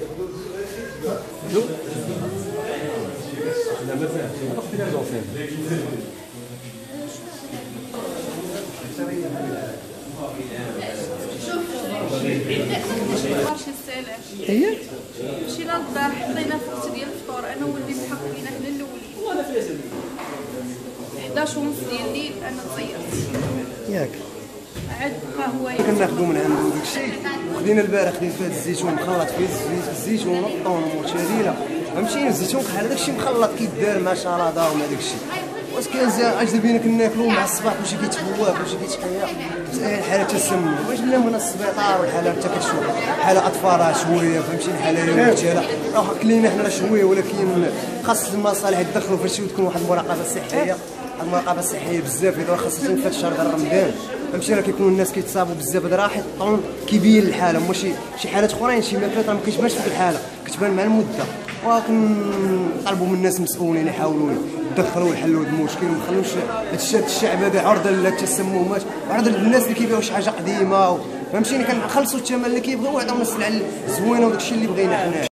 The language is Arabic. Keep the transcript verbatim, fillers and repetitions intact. لا ما فيهاش لا زوفين شوف السلام ايه مشينا للدار حطينا في الوقت ديال الفطور انا ولدي محققين حنا الاولين وانا في حداش ونص ديال الليل انا تزيرت ياك عاد بقى هو كناخذو من عندو داكشي خدينا البارح خدينا فيه الزيتون مخلط فيه الزيتون والطون والموتشاريلا ماشي الزيتون بحال داكشي مخلط كيدار مع شراده ومع داكشي واش كان عجبينا كناكلو مع الصباح كلشي كيتهواك كلشي كيتحيا الحاله تسمم واش لا من السبيطار والحاله حتى كتشوف حاله اطفال شويه فهمتي الحاله متيره راه كلينا حنا شويه ولكن خاص المصالح يدخلوا في شي وتكون واحد المراقبه صحيه المراقبه الصحيه بزاف اذا خاصه في الشهر ديال رمضان فهمتي راه كيكونوا الناس كيتصابوا بزاف راه حيت الطعم كيبين الحاله ماشي شي حالات اخرين شي ماكلات راه ما كتبانش في الحاله كتبان مع المده وكنطلبوا من الناس مسؤولين يحاولوا يدخلوا ويحلوا هذا المشكل وما يخلوش هاد الشعب هذا عرضه للتسممات عرضه للناس اللي كيبيعوا شي حاجه قديمه فهمتيني كنخلصوا الثمن اللي كيبغيو ويعطيونا السلعه الزوينه وداكشي اللي بغينا حنا.